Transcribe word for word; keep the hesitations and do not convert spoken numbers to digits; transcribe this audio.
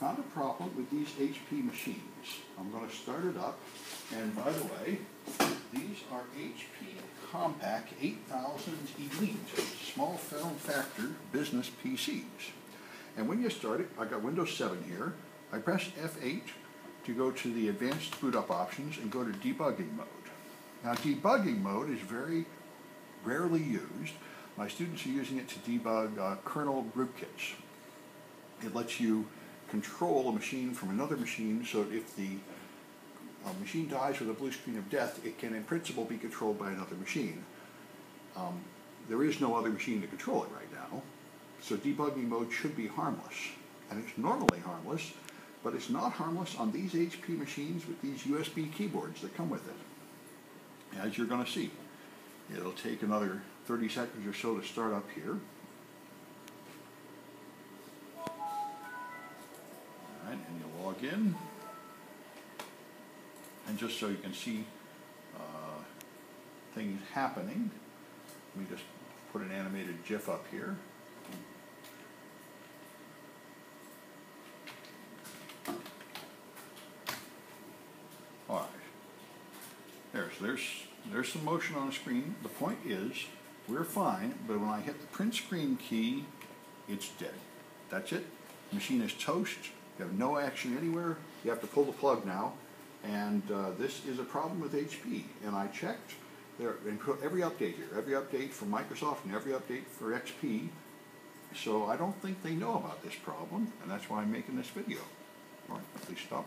found a problem with these H P machines. I'm going to start it up, and by the way, these are H P Compact eight thousand Elite, small form factor business P Cs. And when you start it, I got Windows seven here. I press F eight to go to the advanced boot up options and go to debugging mode. Now, debugging mode is very rarely used. My students are using it to debug uh, kernel rootkits. It lets you control a machine from another machine, so that if the uh, machine dies with a blue screen of death, it can in principle be controlled by another machine. Um, there is no other machine to control it right now, so debugging mode should be harmless. And it's normally harmless, but it's not harmless on these H P machines with these U S B keyboards that come with it. As you're going to see, it'll take another thirty seconds or so to start up here. Alright, and you log in. And just so you can see uh, things happening, let me just put an animated GIF up here. There's, there's, there's some motion on the screen. The point is, we're fine, but when I hit the print screen key, it's dead. That's it. The machine is toast. You have no action anywhere. You have to pull the plug now. And uh, this is a problem with H P. And I checked there, and put every update here, every update for Microsoft and every update for X P. So I don't think they know about this problem, and that's why I'm making this video. All right, please stop.